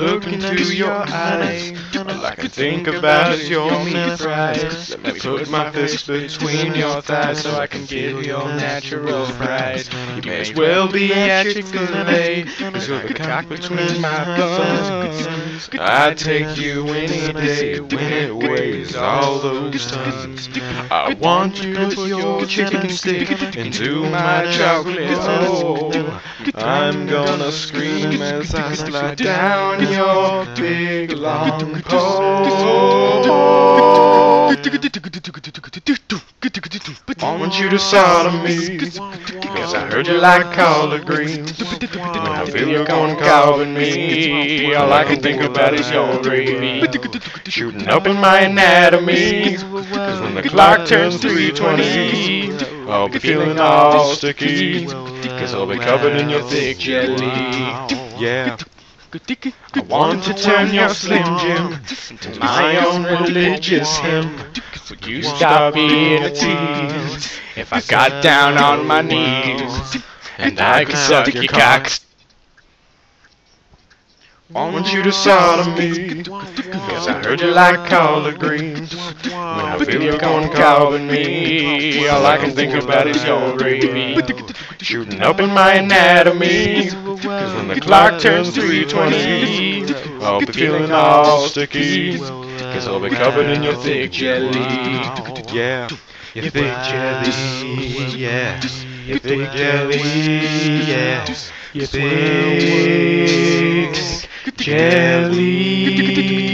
Looking into your eyes, all I can think about is your meat price. Let me put my fist between your thighs so I can give your natural price. You may as well be at Chick-fil-A, 'cause you're the cock between my buns. I'd take you any day when it weighs all those tons. I want you to put your chicken stick into my chocolate hole. I'm gonna scream as I slide down your big long pole. I want you to Sodom me, 'cause I heard you like collard greens. When I feel you're gonna carving me, all I can think about is your gravy. Shooting up in my anatomy, 'cause when the clock turns 3:20, I'll be feeling all sticky, 'cause I'll be covered in your thick jelly. Yeah. I want to turn your Slim Jim to my own religious hymn. Would you stop being a tease if I got down on my knees and I could suck your cock? I want you to Sodom me, 'cause I heard you like collard greens. When I feel you're going carving me, all I can think about is your gravy. Shooting up in my anatomy, 'cause when the clock turns 3:20, I'll be feeling all sticky, 'cause I'll be covered in your thick jelly. Yeah, your thick jelly, yeah, your thick jelly, yeah, your thick jelly. Jelly.